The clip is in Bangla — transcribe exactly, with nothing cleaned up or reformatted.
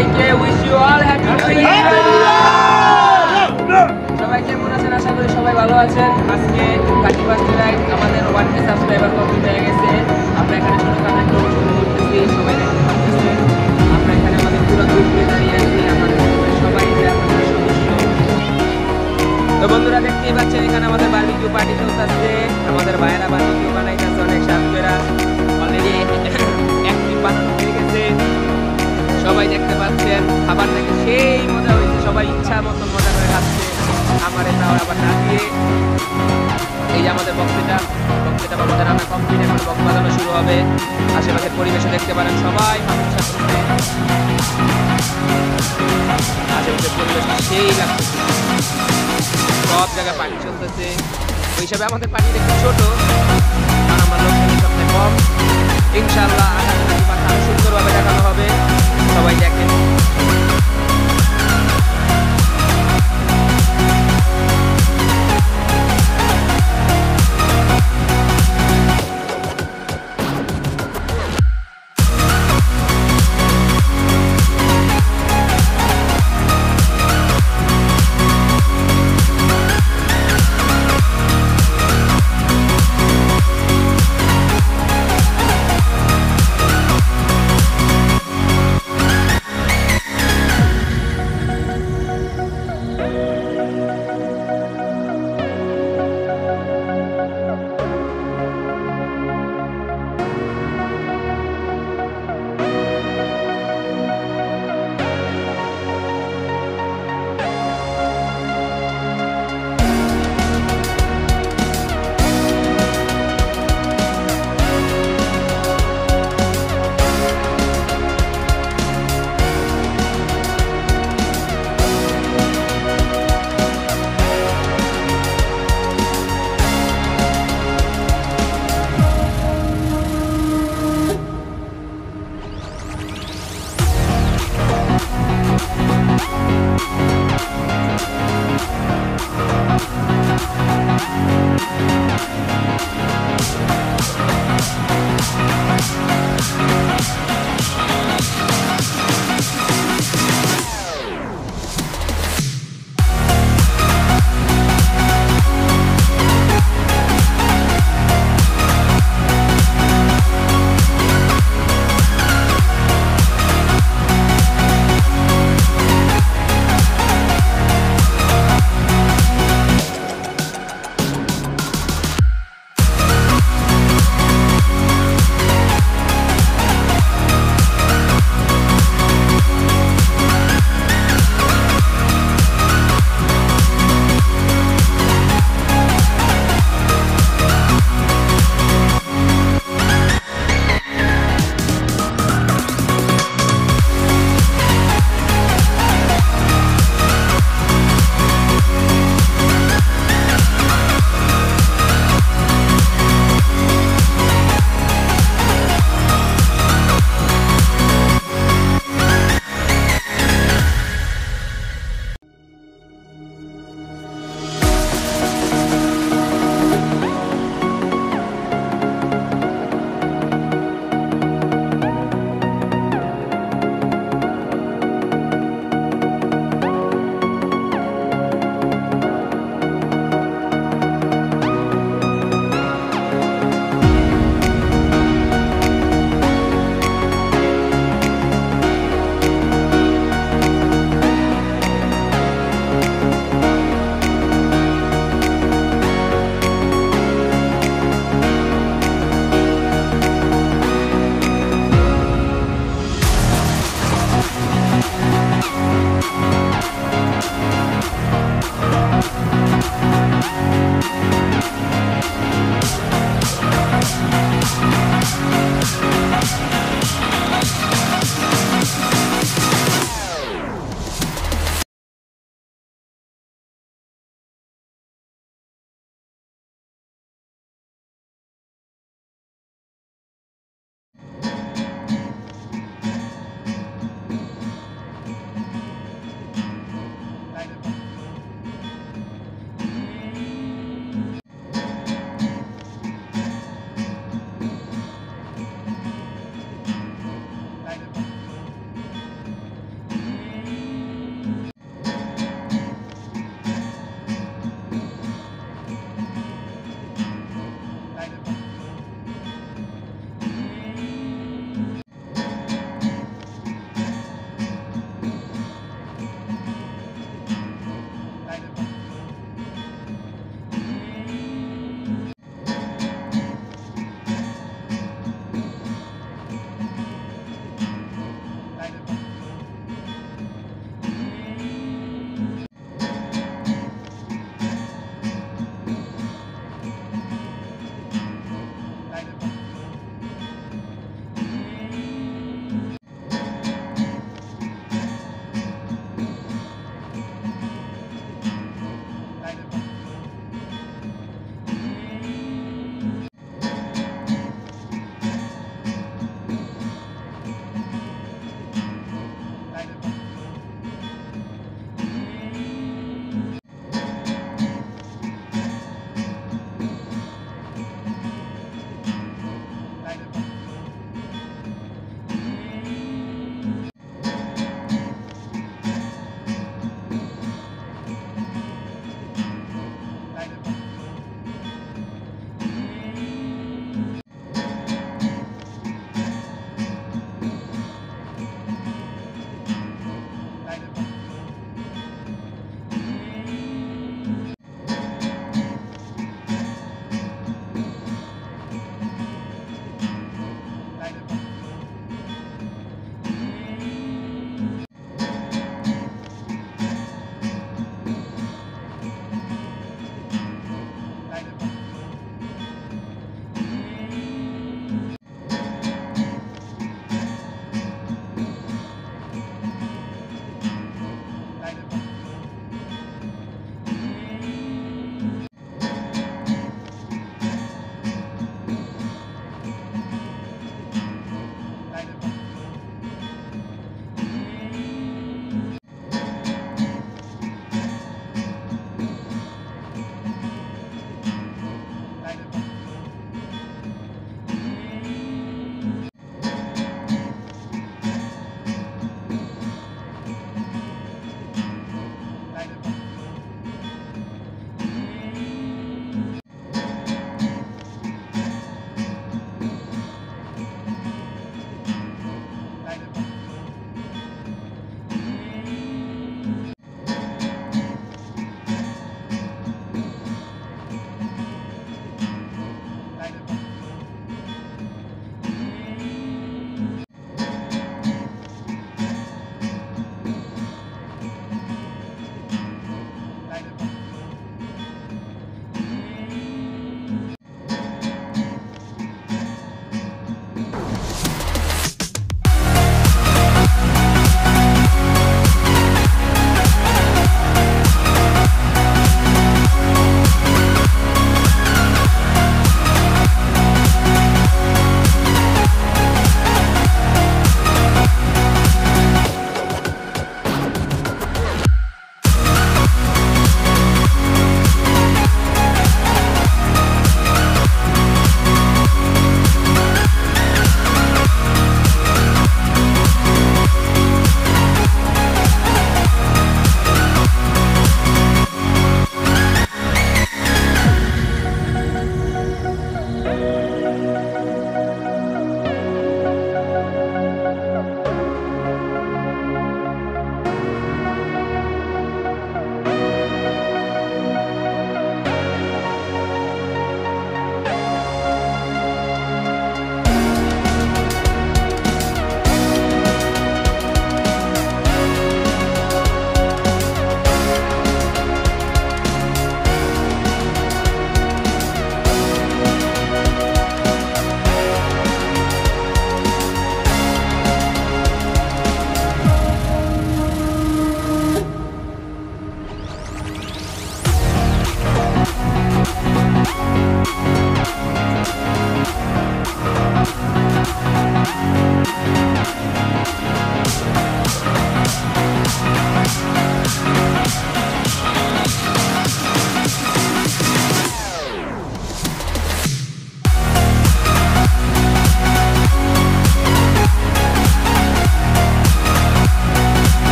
Baiknya, wish you all happy new year. Sobaiknya muna sen asha kori sobai bhalo achen. Ajke thirty-first night amader one K subscriber complete hoye geche. Amra ekhane shoto kana ekta অনুষ্ঠান করতেছি, সবাই দেখতে পাচ্ছেন। আমরা এখানে আমাদের পুরো গ্রুপ নিয়ে দাঁড়িয়ে আছি, আমাদের সবাই আপনাদের সদস্য। তো বন্ধুরা দেখতেই পাচ্ছেন এখানে আমাদের বারবিকিউ পার্টি চলতেছে। আমাদের ভাইরা বারবিকিউ বানাইতেছে অনেক সাত করে। অলরেডি একটি পাত্র হয়ে গেছে। সবাই দেখতে পাচ্ছেন খাবার থেকে সেই মজা হয়েছে, সবাই ইচ্ছা মতন মজা করে খাচ্ছে। আমার এটা আবার না দিয়ে এই যে আমাদের বক্তৃতা বক্তৃতা আমাদের রান্না কমপ্লিট, এখন বক্তৃতা বাজানো শুরু হবে। আশেপাশের পরিবেশে দেখতে পারেন সবাই আশেপাশের পরিবেশ সেই লাগছে, সব জায়গায় পানি চলতেছে। ওই হিসাবে আমাদের পানিটা একটু ছোট, আমার লোকজনের সামনে কম। ইনশাল্লাহ আগামী সুন্দরভাবে দেখানো হবে, সবাই দেখেন।